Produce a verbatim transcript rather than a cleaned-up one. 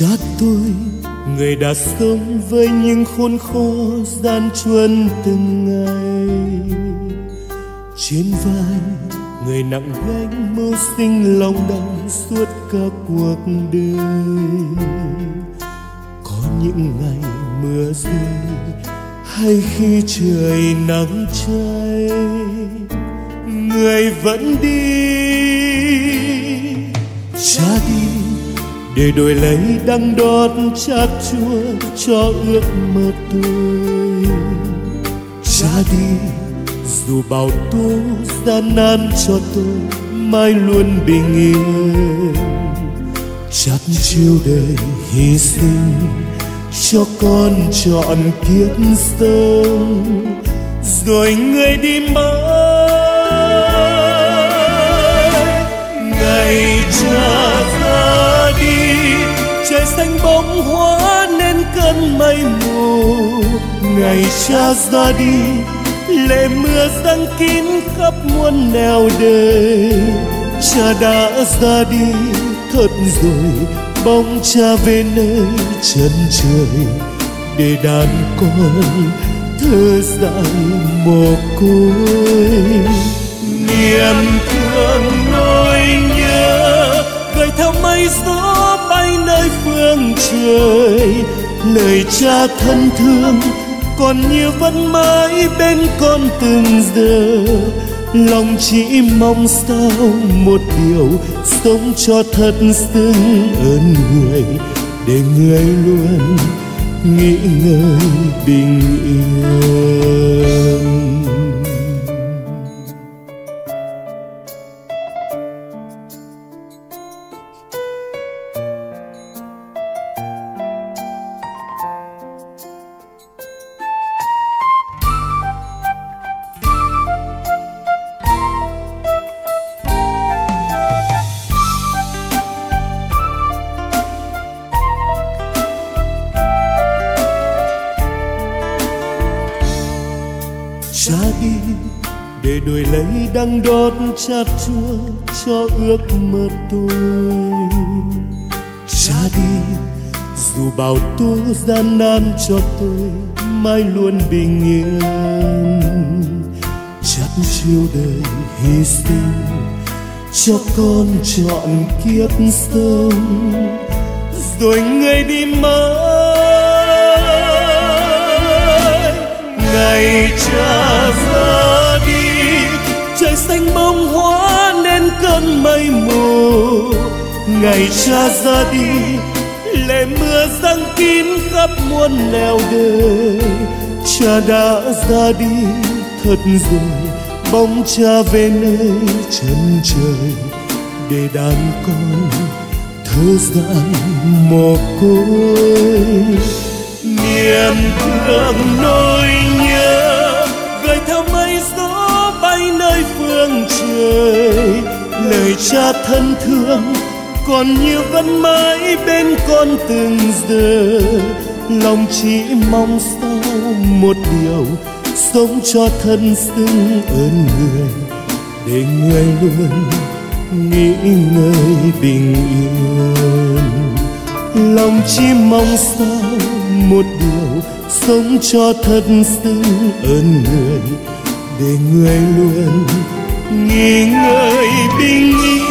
cha tôi, người đã sống với những khốn khổ gian truân từng ngày. Trên vai người nặng gánh mưu sinh lòng đau suốt cả cuộc đời. Có những ngày mưa rơi hay khi trời nắng cháy, người vẫn đi, cha đi để đổi lấy đắng đót chát chua cho ước mơ tôi. Cha đi dù bao tố gian nan cho tôi mãi luôn bình yên. Chát chiêu đời hy sinh cho con chọn kiếp sống, rồi người đi mãi. Ngày cha ra đi, trời xanh bóng hóa nên cơn mây mù. Ngày cha ra đi, lệ mưa giăng kín khắp muôn nẻo đời. Cha đã ra đi thật rồi, bóng cha về nơi chân trời để đàn con thơ dại mồ côi. Niềm thương nỗi nhớ gợi theo mây gió bay nơi phương trời. Lời cha thân thương còn như vẫn mãi bên con từng giờ. Lòng chỉ mong sao một điều, sống cho thật xứng ơn người, để người luôn nghĩ ngơi bình yên. Đắng đót chát chua cho ước mơ tôi. Cha đi dù bao tố gian nan cho tôi mãi luôn bình yên. Chát chiêu đời hy sinh cho con chọn kiếp sống, rồi người đi mãi. Ngày cha ra đi, trời xanh bông hóa nên cơn mây mù. Ngày cha ra đi, lệ mưa giăng kín khắp muôn nẻo đời. Cha đã ra đi thật rồi, bóng cha về nơi chân trời để đàn con thơ dại mồ côi. Niềm thương nỗi nhớ gợi theo mây gió bay nơi phương trời. Lời cha thân thương còn như vẫn mãi bên con từng giờ. Lòng chỉ mong sao một điều, sống cho thân xứng ơn người, để người luôn nghĩ ngơi bình yên. Lòng chỉ mong sao một điều, sống cho thân xứng ơn người, để người luôn nghỉ ngơi bình yên.